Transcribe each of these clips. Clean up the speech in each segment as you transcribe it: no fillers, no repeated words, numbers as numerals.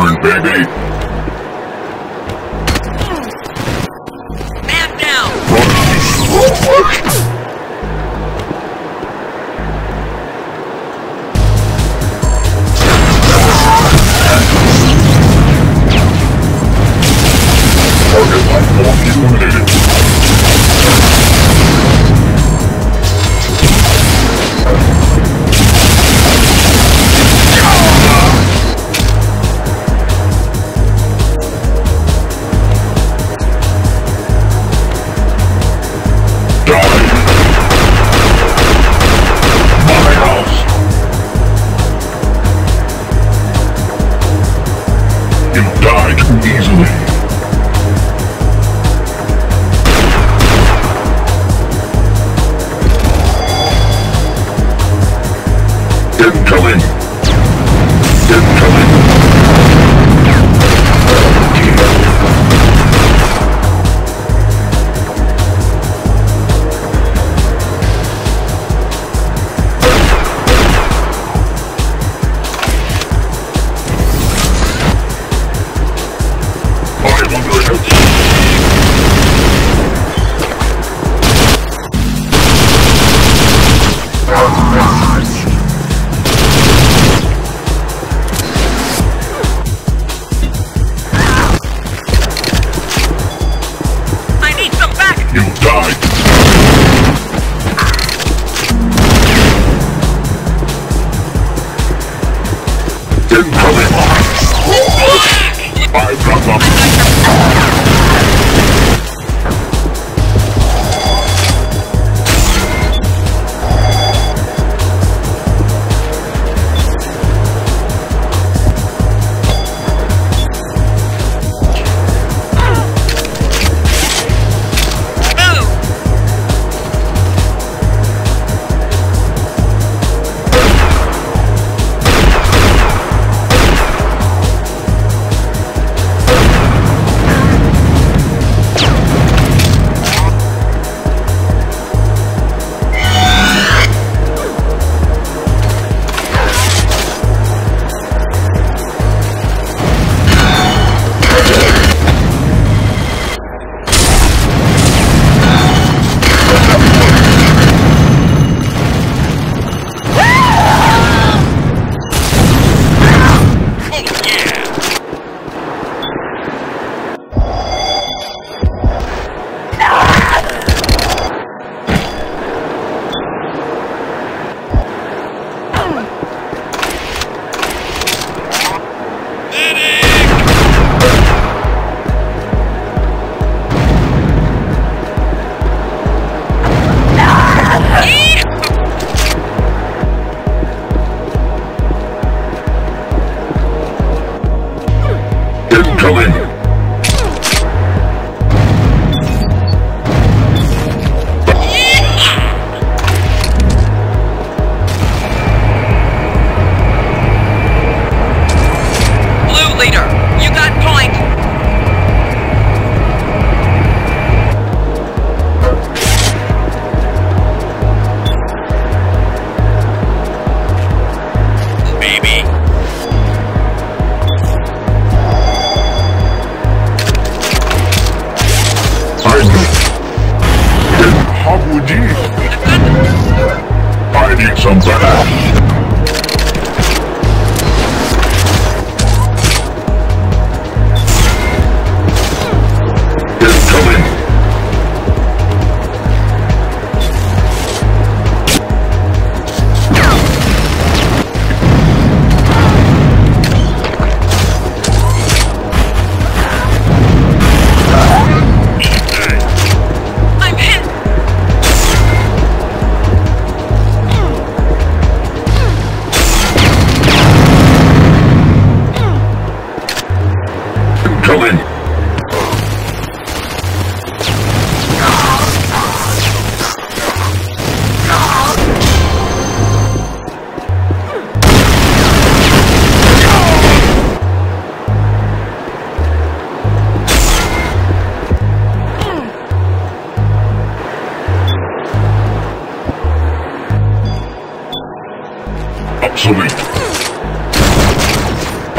pattern, baby! Man down! Target platform eliminated.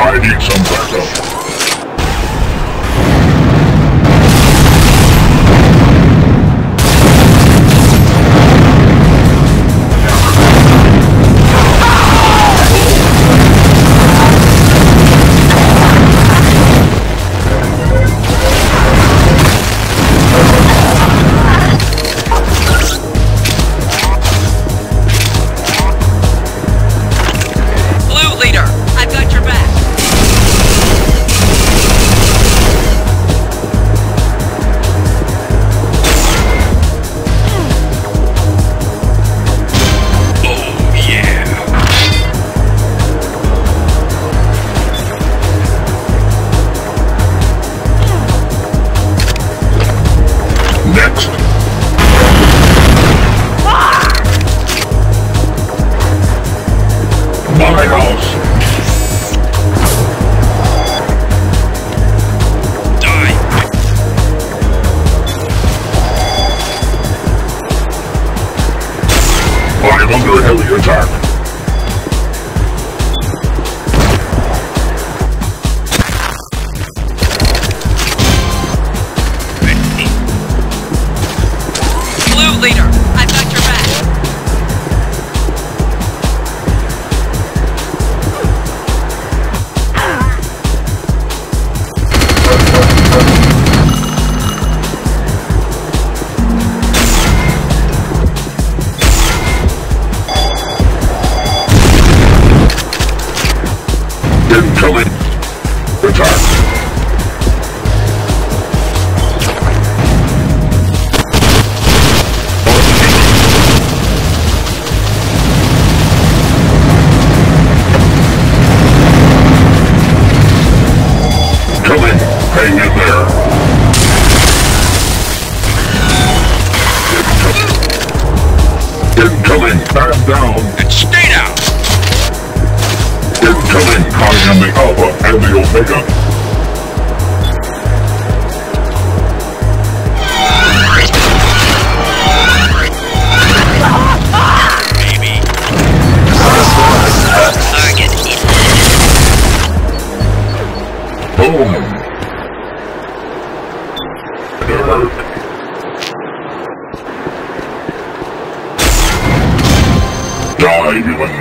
I need some backup. Under heavy attack. Blue leader, I've got your back. Incoming! Attack! I am the Alpha and the Omega. Maybe. Target hit. Boom. It hurt. Die, human.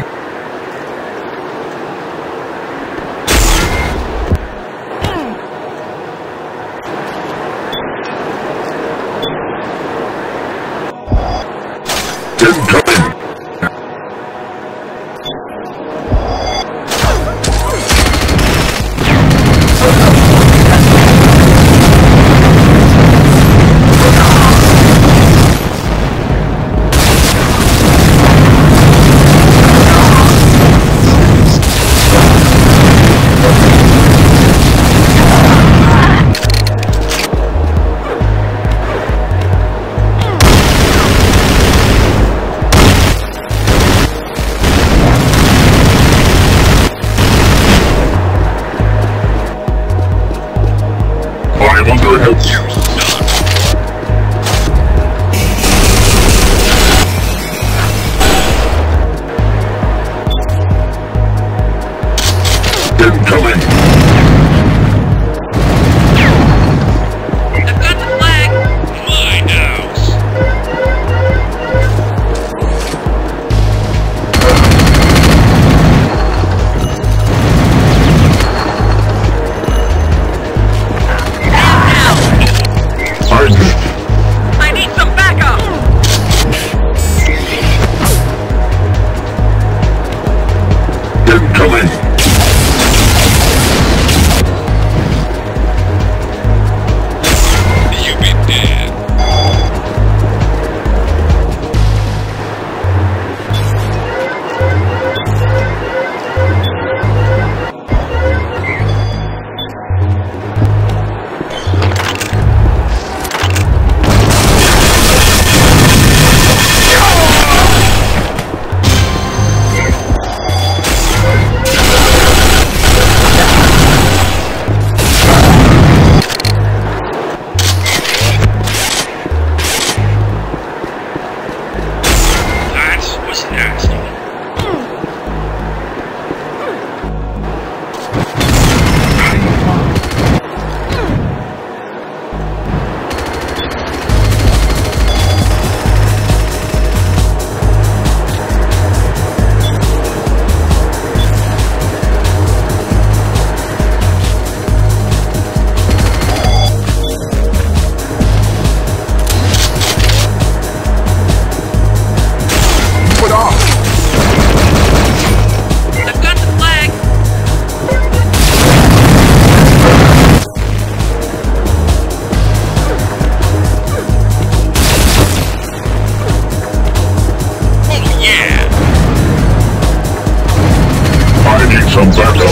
some backup.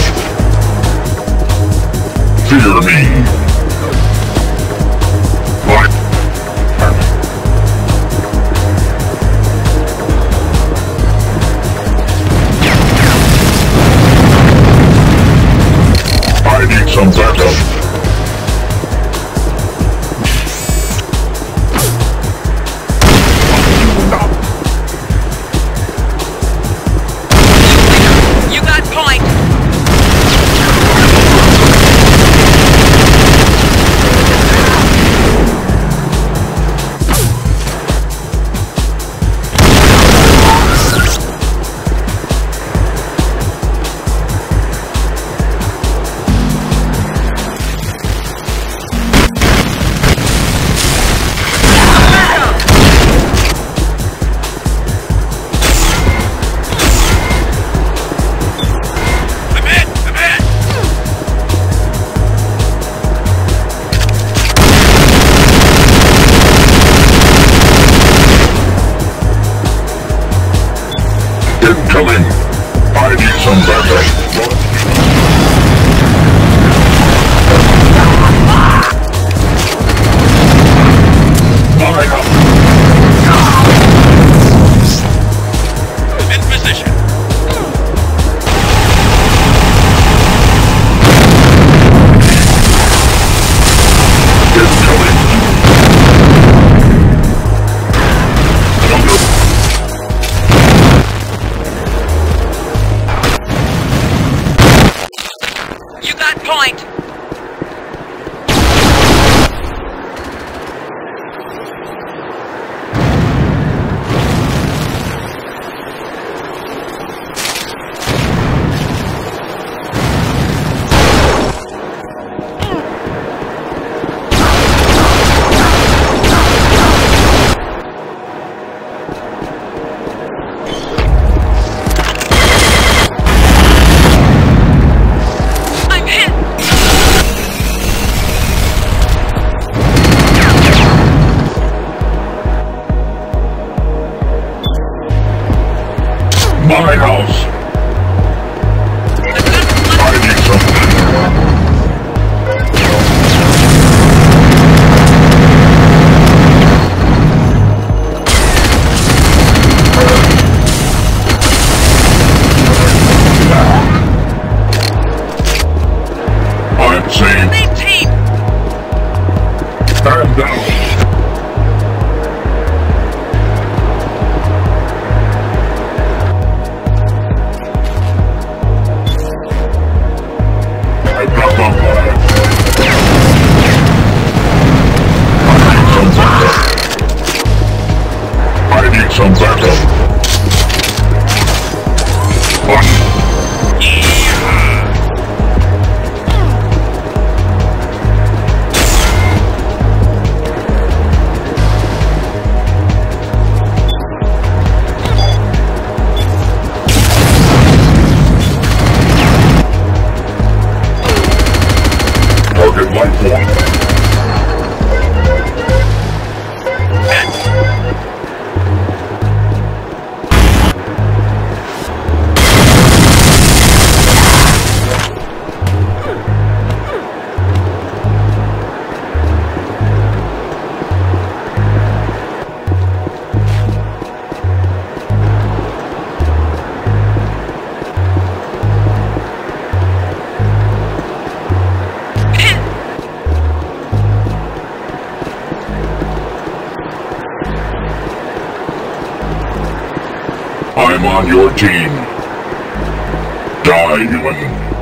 Fear me. What? I need some backup. Coming. I need some backup. All right, up. My house. I need something. I'm safe. I'm down. Some backup. What? Yeah. Target light point. I'm on your team. Die, human.